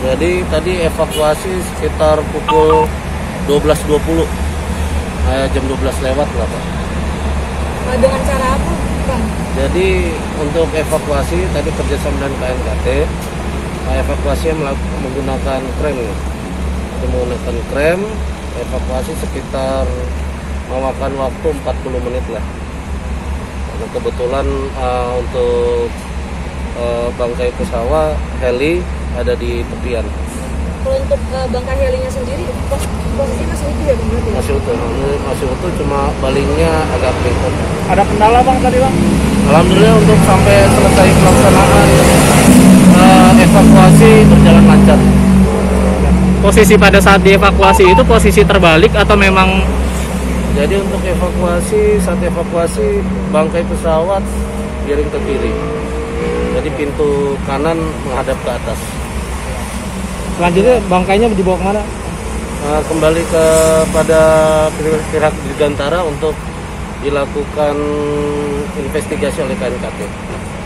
Jadi tadi evakuasi sekitar pukul 12.20, jam 12 lewat lah Pak. Dengan cara apa Bang? Jadi untuk evakuasi tadi kerjasama dengan KNKT, evakuasi menggunakan krem, evakuasi sekitar memakan waktu 40 menit lah. Kebetulan untuk bangkai pesawat heli ada di tepian. Kalau untuk bangkai helinya sendiri posisi masih utuh ya Bang? Masih utuh, cuma balingnya agak pelik. Ada kendala Bang tadi Bang? Alhamdulillah untuk sampai selesai pelaksanaan evakuasi berjalan lancar. Posisi pada saat dievakuasi itu posisi terbalik atau memang? Jadi untuk evakuasi, saat evakuasi bangkai pesawat miring ke kiri. Jadi pintu kanan menghadap ke atas. Selanjutnya bangkainya dibawa kemana? Kembali kepada pihak Dirgantara untuk dilakukan investigasi oleh KNKT.